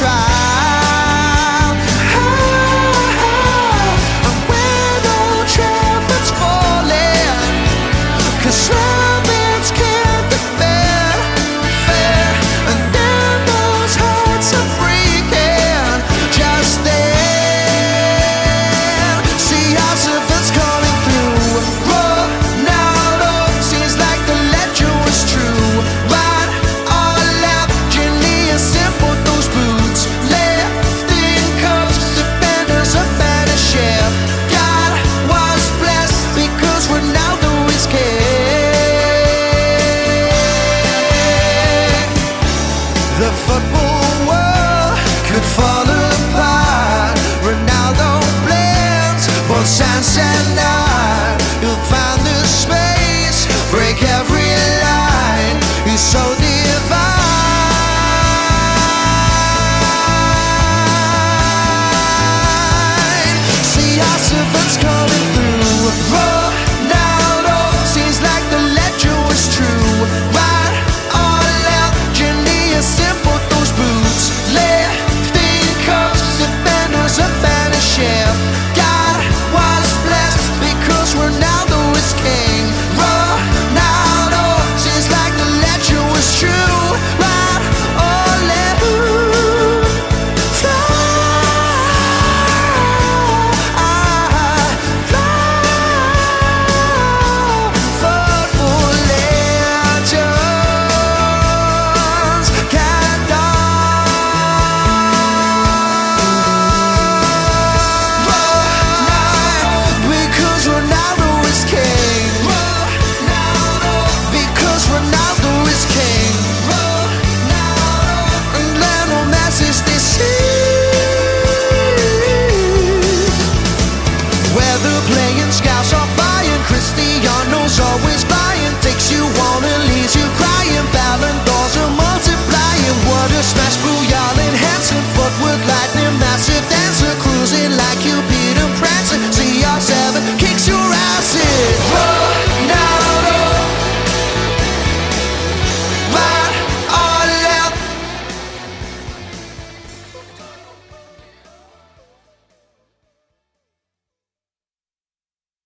try.